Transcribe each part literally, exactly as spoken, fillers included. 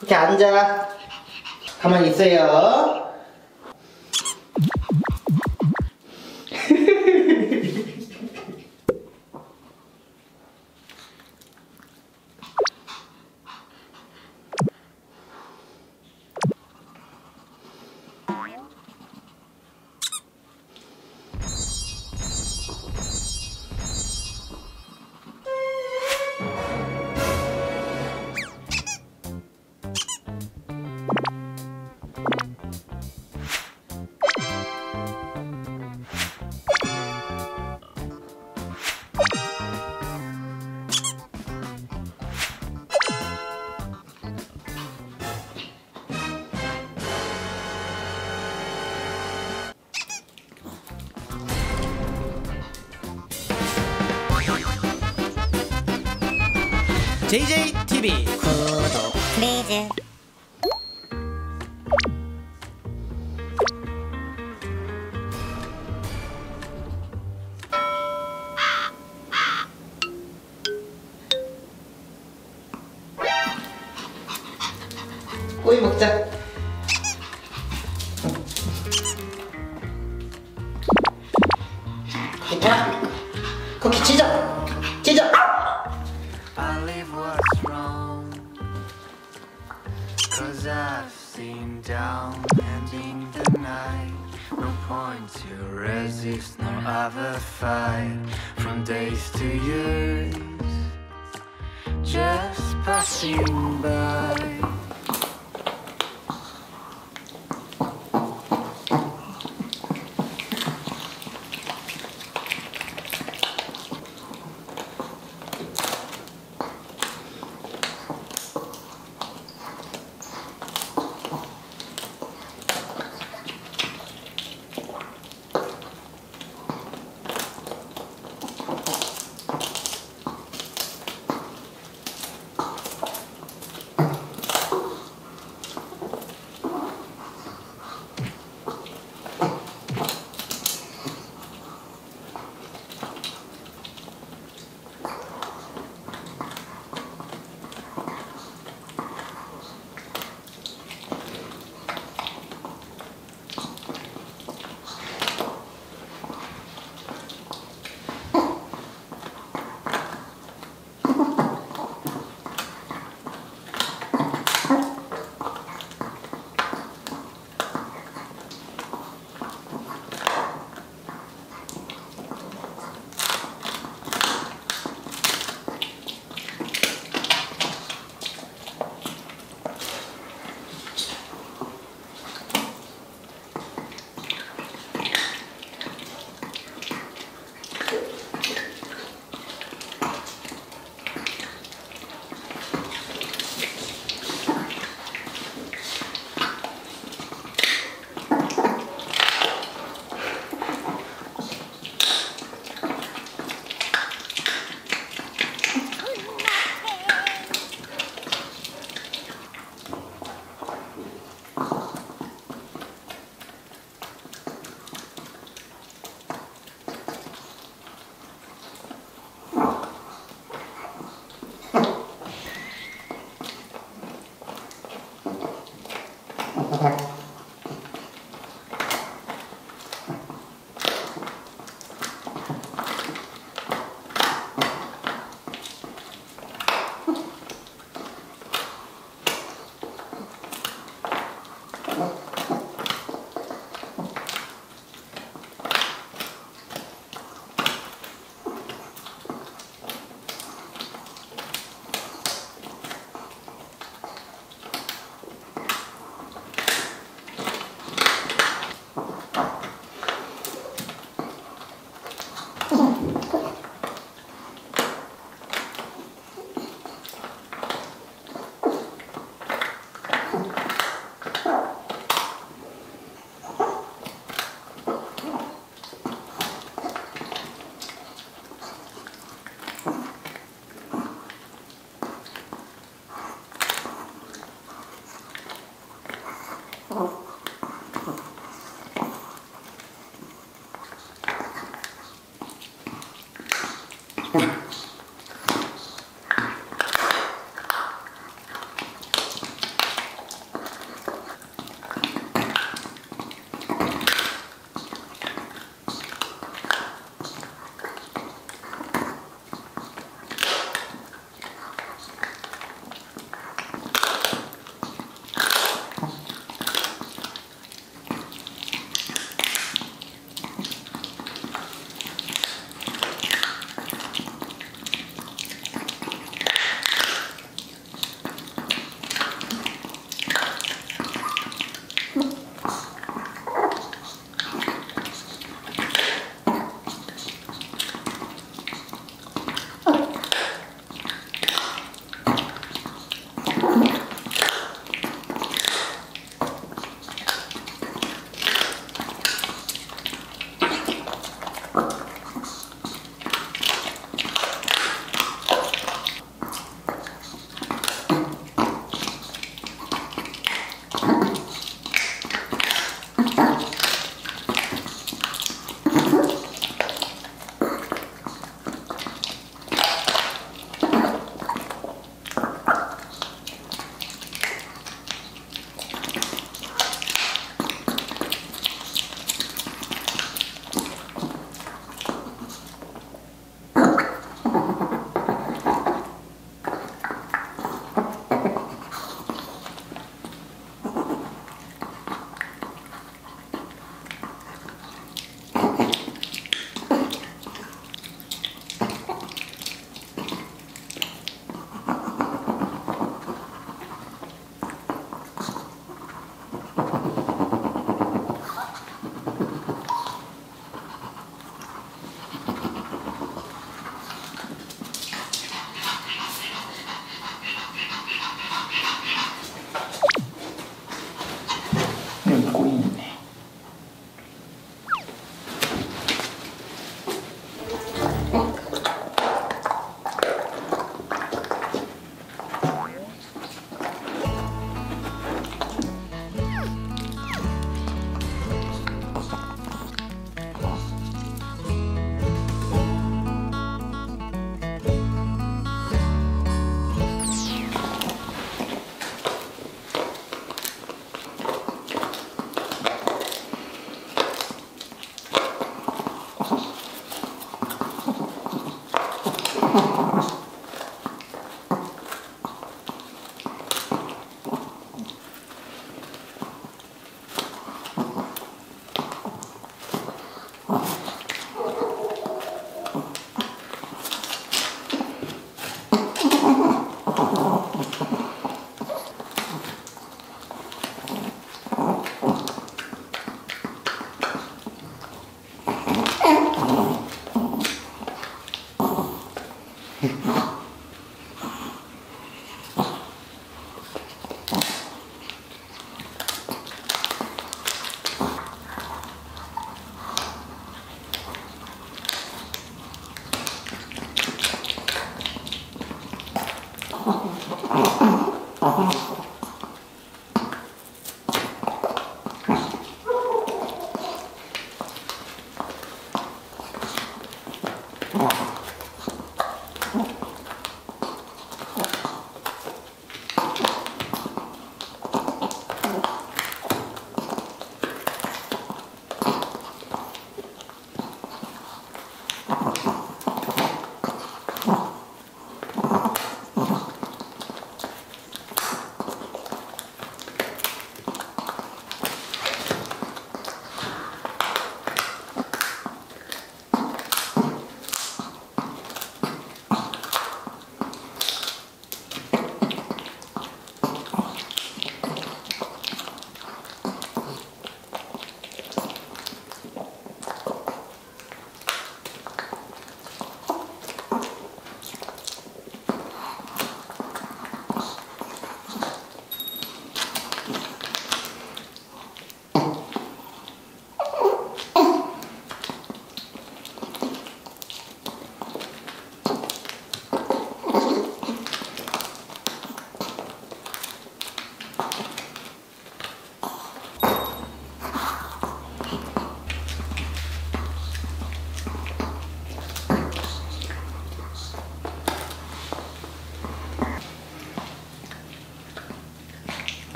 이렇게 앉아. 가만히 있어요. 제이제이 티비 구독 플리즈. 오이 먹자. 됐다. 쿠키 찢어. 찢어. Cause I've seen down ending the night. No point to resist, no other fight. From days to years, just passing by.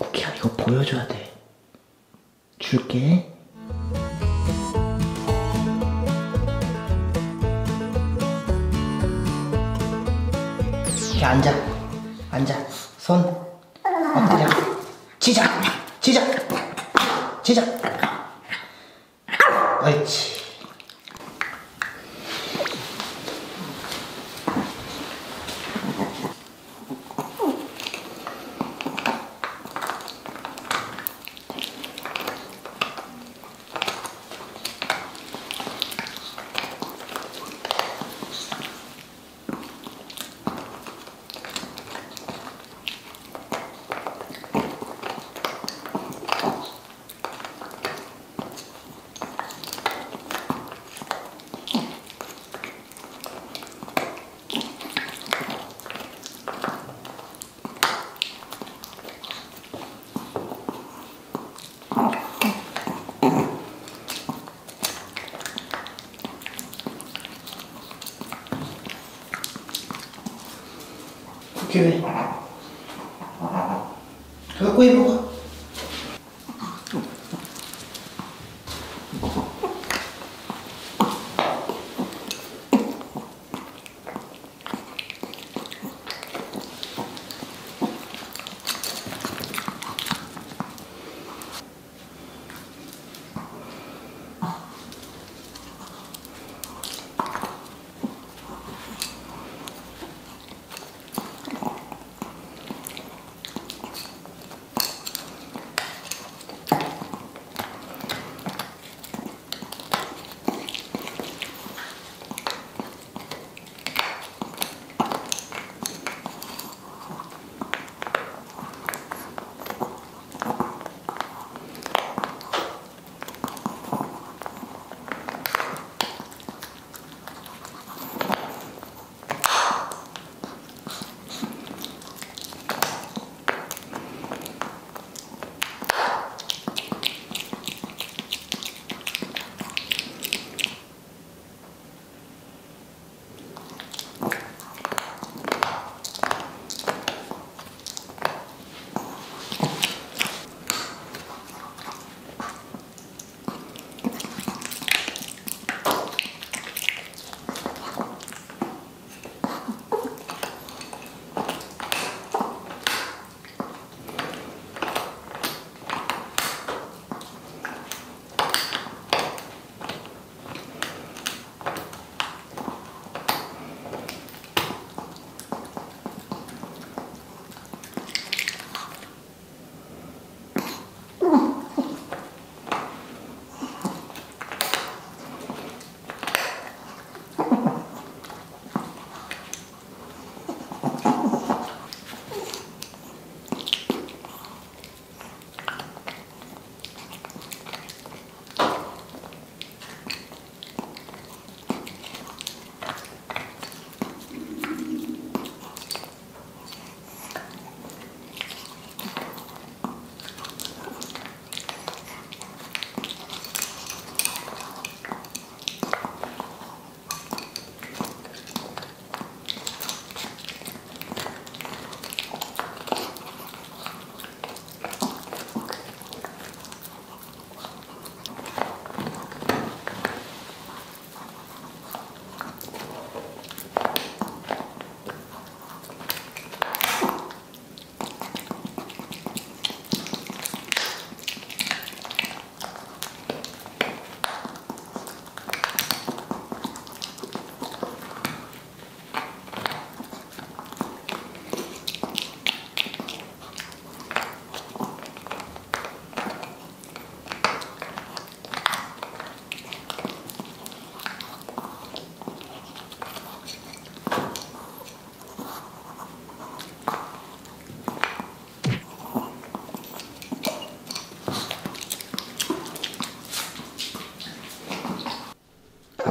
쿠키야, 이거 보여줘야 돼. 줄게. 이렇게 앉아. 앉아. 손 엎드려. 지작! 지작! 지작! 옳지. 쿠키 왜? 갖고 해 먹어.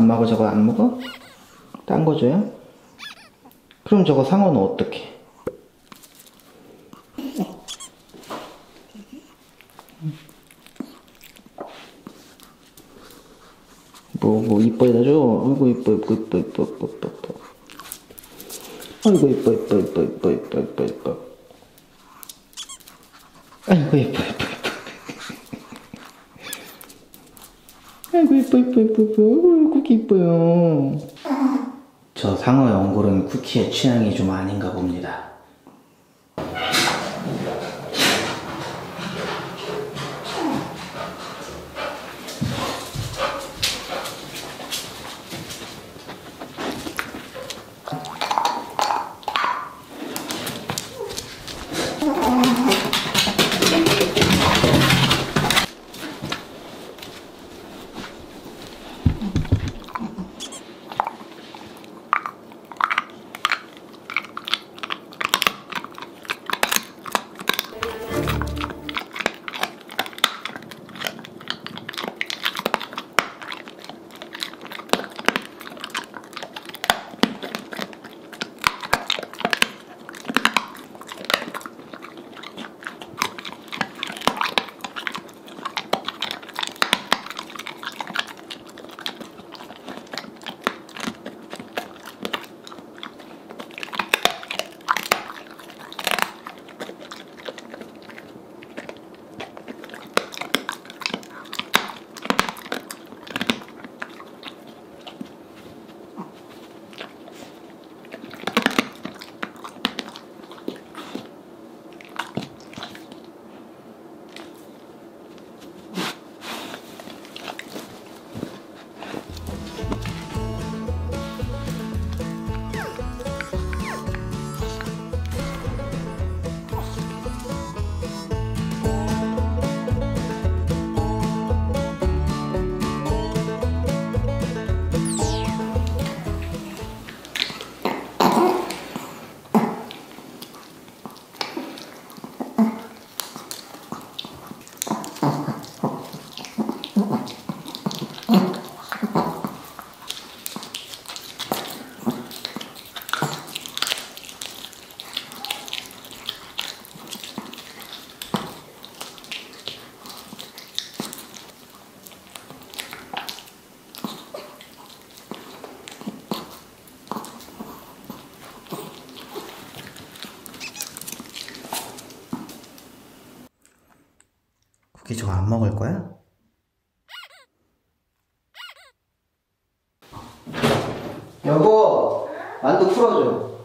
안 먹어? 저거 안 먹어? 딴 거 줘요? 그럼 저거 상어는 어떡해? 뭐, 뭐, 이뻐에다 줘. 아이고, 이뻐, 이뻐, 이뻐, 이뻐, 이뻐, 이뻐, 이뻐. 아이고, 이뻐, 이뻐, 이뻐, 이뻐, 이뻐, 이뻐, 이뻐. 아이고, 이뻐, 이뻐, 이뻐. 아이고, 이뻐, 이뻐, 이뻐, 이뻐. 아이고, 쿠키 이뻐요. 저 상어의 옹골은 쿠키의 취향이 좀 아닌가 봅니다. 쿠키 저거 안 먹을 거야? 여보, 만두 풀어줘.